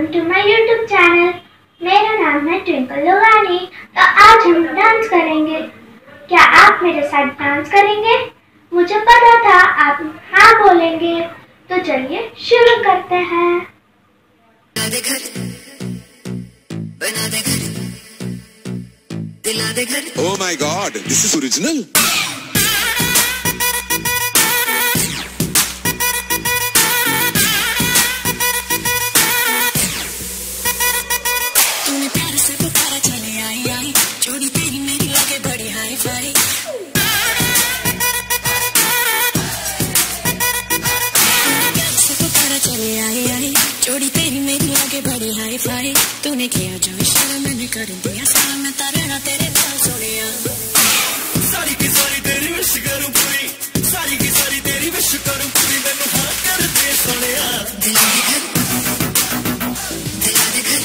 Welcome to my YouTube channel. मेरा नाम है ट्विंकल लोगानी। तो आज हम डांस करेंगे। क्या आप मेरे साथ डांस करेंगे? मुझे पता था आप हाँ बोलेंगे। तो चलिए शुरू करते हैं। बना दे घर, दिला दे घर। Oh my god, this is original. जोड़ी तेरी मेरी लगे बड़ी हाई फाई। तूने किया जो इशारा मैंने कर दिया सारा। मैं तारा ना तेरे दिल सोनिया। सारी की सारी तेरी विश करूं पूरी, सारी की सारी तेरी विश करूं पूरी। मैंने हाँ कर दे सोनिया। दिला दे घर, दिला दे घर,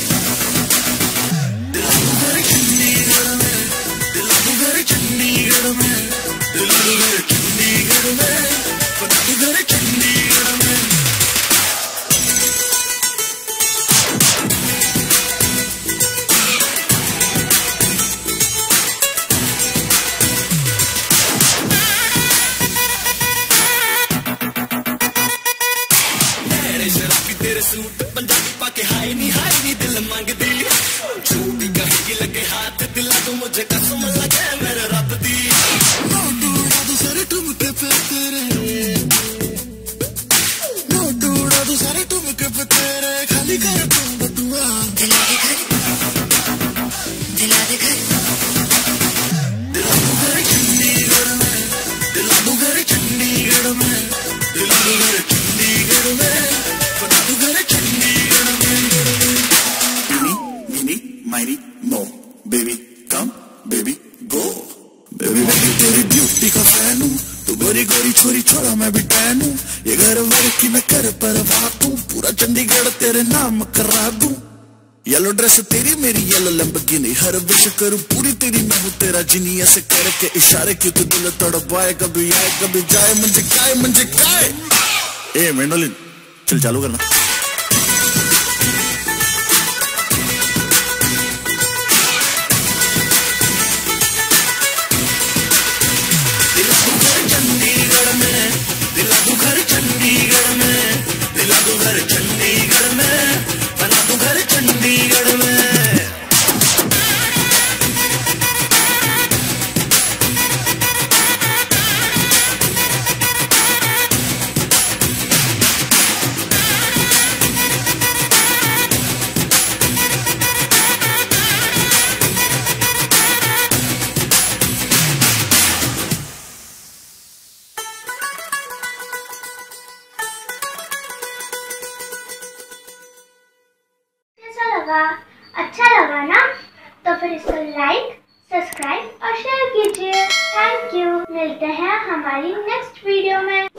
दिला दे घर चंडीगढ़ में, दिला दे घर चंडीगढ़ में, दिला दे घर चंडीगढ़ में, दिला दे घर चंडीगढ़ में। पंजाबी पाके हाय नी दिल मांग दी। झूठी कहेगी लगे हाथ दिला तू मुझे कसम लगे मेरे रब दी। नोटू रातू सारे तुम के पे तेरे, नोटू रातू सारे तुम के पे तेरे। खाली कर तुम बटुआ। दिला दे घर, दिला दे घर, दिला दू घर चंडीगढ़ में, दिला दू घर चंडीगढ़ में, दिला दू घर चंडीगढ़ में। छोरी छोरा मैं भी टैनू। ये घर वर की मैं कर परवा दूं, पूरा चंडीगढ़ तेरे नाम करा दूं। येलो ड्रेस तेरी मेरी येलो लैम्बोर्गिनी। हर विश करूं पूरी तेरी मैं हूं तेरा जिनी। ऐसे करके इशारे की तू दिल तड़पाए। कभी आए कभी जाए मुझे काए, मुझे काए। ए रेनोलिन चल चालू करना। अच्छा लगा ना? तो फिर इसको लाइक, सब्सक्राइब और शेयर कीजिए। Thank you. मिलते हैं हमारी नेक्स्ट वीडियो में।